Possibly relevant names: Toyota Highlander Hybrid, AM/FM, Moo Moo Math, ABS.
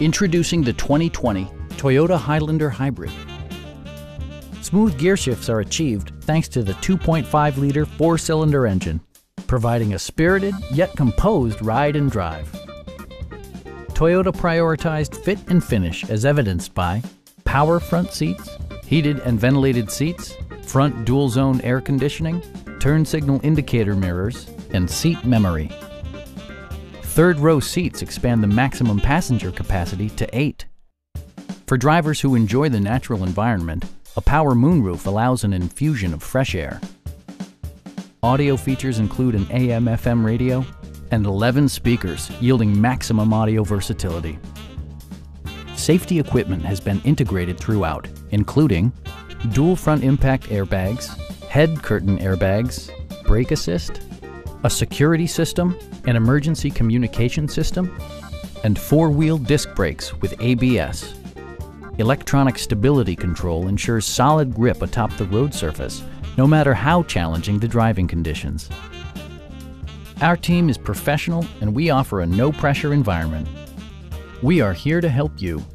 Introducing the 2020 Toyota Highlander Hybrid. Smooth gear shifts are achieved thanks to the 2.5-liter four-cylinder engine, providing a spirited yet composed ride and drive. Toyota prioritized fit and finish as evidenced by power front seats, heated and ventilated seats, front dual-zone air conditioning, turn signal indicator mirrors, and seat memory. Third-row seats expand the maximum passenger capacity to 8. For drivers who enjoy the natural environment, a power moonroof allows an infusion of fresh air. Audio features include an AM/FM radio and 11 speakers, yielding maximum audio versatility. Safety equipment has been integrated throughout, including dual front impact airbags, head curtain airbags, brake assist, a security system, an emergency communication system, and four-wheel disc brakes with ABS. Electronic stability control ensures solid grip atop the road surface, no matter how challenging the driving conditions. Our team is professional and we offer a no-pressure environment. We are here to help you.